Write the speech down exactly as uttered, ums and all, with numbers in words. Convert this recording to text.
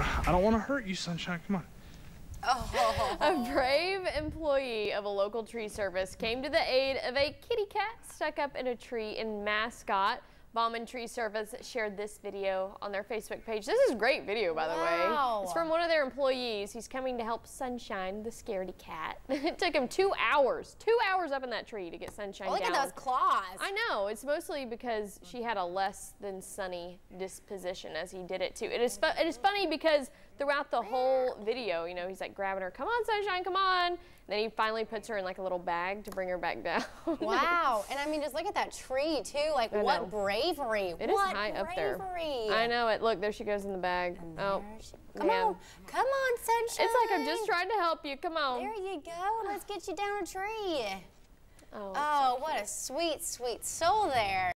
I don't want to hurt you, Sunshine. Come on. Oh. A brave employee of a local tree service came to the aid of a kitty cat stuck up in a tree in Mascot. Baumann Tree Service shared this video on their Facebook page. This is a great video, by the wow. way. It's from one of their employees. He's coming to help Sunshine, the scaredy cat. It took him two hours, two hours up in that tree to get Sunshine oh, look down. Look at those claws. I know. It's mostly because she had a less than sunny disposition as he did it, too. It is, fu it is funny because throughout the whole video, you know, he's like grabbing her, come on, Sunshine, come on. And then he finally puts her in like a little bag to bring her back down. Wow. And I mean, just look at that tree, too. Like, I what know. bravery. It what is high bravery. up there. I know it. Look, there she goes in the bag. And oh. She, come man. on. Come on, Sunshine. It's like, I'm just trying to help you. Come on. There you go. Let's get you down a tree. Oh, oh so what a sweet, sweet soul there.